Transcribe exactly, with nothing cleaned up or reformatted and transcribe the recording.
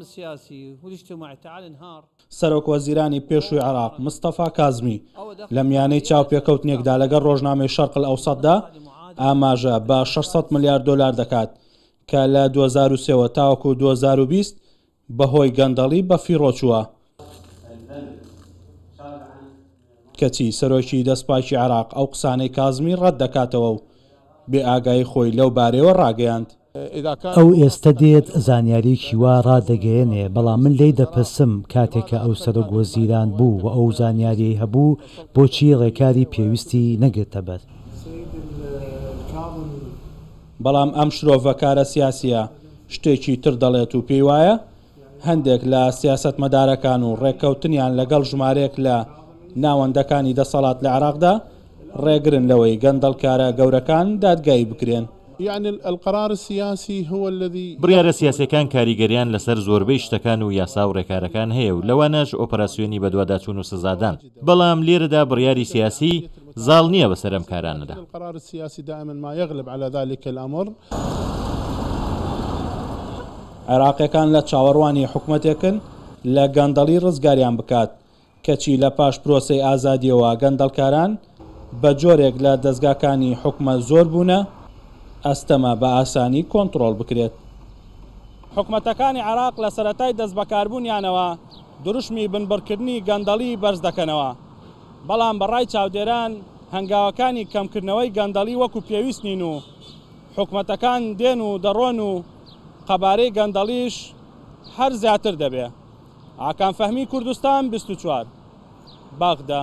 السياسي والاجتماعي تعال انهار. سەرۆک وەزیرانی پێشووی عراق مصطفى کازمی لەمیانەی چاوپێکەوتنێکدا لەگەڵ ڕۆژنامەی شەرق الەوسەتدا ئاماژە بە شەشسەد ملیار دۆلار دەکات کە لە دوو هەزار و سێ تاوەکو دوو هەزار و بیست بەهۆی گەندەڵی بە فیڕۆچووە. کەچی سەرۆکی دەستپاکی عراق ئەو قسانەی کازمی ڕەت دەکاتەوە و بێ ئاگای خۆی لەو بارەوە ڕاگەیاند. ئەو ئێستا دێت زانیاریکی وا ڕدەگەێنێ، بەڵام من لێی دەپەسم کاتێکە ئەو سەرۆک وەزیران بوو و ئەو زانیاری هەبوو بۆچی ڕێکاری پێویستی نەگرتە بەر. بەڵام ئەم شرۆڤەکارە سیاسیە شتێکی تر دەڵێت و پێی وایە هەندێک لە سیاسەتمەدارەکان و ڕێککەوتنیان لەگەڵ ژمارەیەک لە ناوەندەکانی دەسەڵات لە عێراقدا ڕێگرن لەوەی گەندەڵکارە گەورەکان دادگایی بکرێن. بڕیارە سیاسەکان کاریگەریان لەسەر زۆربەی شتەکان و یاسا و ڕێکارەکان هەیە و لەوانەش ئۆپەراسیۆنی بەدواداچوون و سزادان، بەڵام لێرەدا بڕیاری سیاسی زاڵ نییە بەسەر ئەم کارانەدا. عێراقیەکان لە چاوەڕوانی حکوومەتێکن لە گەندەڵی ڕزگاریان بکات، کەچی لە پاش پرۆسەی ئازادیەوە گەندەڵکاران بە جۆرێک لە دەستگاکانی حکومە زۆر بوونە ئەستەما بە ئاسانی کۆنتڕۆل بکرێت. حکوومەتەکانی عراق لە سەرەتای دەست بەکاربوونیانەوە دروشمی بنبڕکردنی گەندەڵی بەرز دەکەنەوە، بەڵام بەڕای چاودێران هەنگاوەکانی کەمکردنەوەی گەندەڵی وەکو پێویست نین و حکوومەتەکان دێن و دەڕۆن و قەبارەی گەندەڵیش هەر زیاتر دەبێ. ئاکانفەهمی کوردستان بیست و چوار باغدا.